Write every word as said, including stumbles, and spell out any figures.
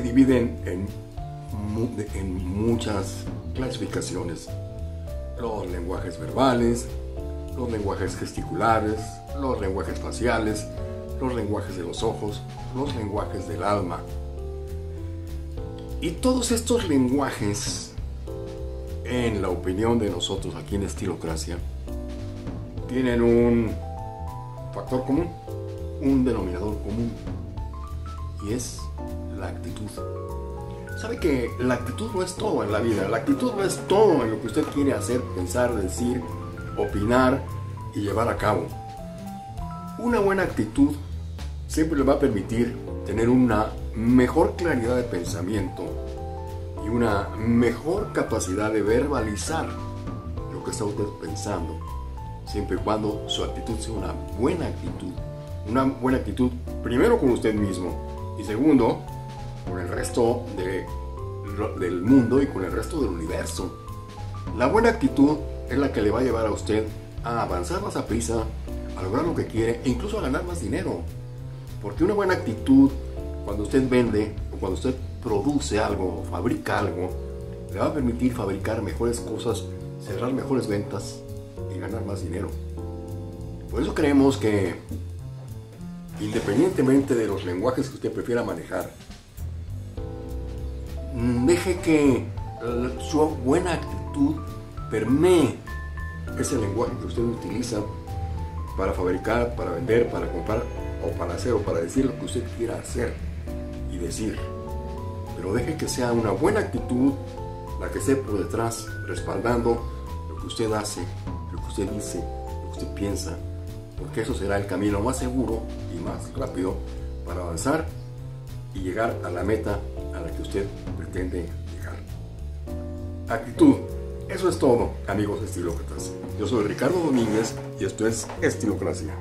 se dividen en, en muchas clasificaciones: los lenguajes verbales, los lenguajes gesticulares, los lenguajes faciales, los lenguajes de los ojos, los lenguajes del alma. Y todos estos lenguajes, en la opinión de nosotros aquí en Estilocracia, tienen un factor común, un denominador común, y es la actitud. ¿Sabe que la actitud no es todo en la vida? La actitud no es todo en lo que usted quiere hacer, pensar, decir, opinar y llevar a cabo. Una buena actitud siempre le va a permitir tener una mejor claridad de pensamiento y una mejor capacidad de verbalizar lo que está usted pensando, siempre y cuando su actitud sea una buena actitud. Una buena actitud primero con usted mismo y segundo con el resto de, del mundo y con el resto del universo. La buena actitud es la que le va a llevar a usted a avanzar más a prisa, a lograr lo que quiere e incluso a ganar más dinero. Porque una buena actitud, cuando usted vende o cuando usted produce algo o fabrica algo, le va a permitir fabricar mejores cosas, cerrar mejores ventas y ganar más dinero. Por eso creemos que, independientemente de los lenguajes que usted prefiera manejar, deje que su buena actitud permee ese lenguaje que usted utiliza para fabricar, para vender, para comprar o para hacer o para decir lo que usted quiera hacer y decir. Pero deje que sea una buena actitud la que esté por detrás respaldando lo que usted hace, lo que usted dice, lo que usted piensa, porque eso será el camino más seguro y más rápido para avanzar y llegar a la meta a la que usted pretende llegar. Actitud. Eso es todo, amigos estilócratas. Yo soy Ricardo Domínguez y esto es Estilocracia.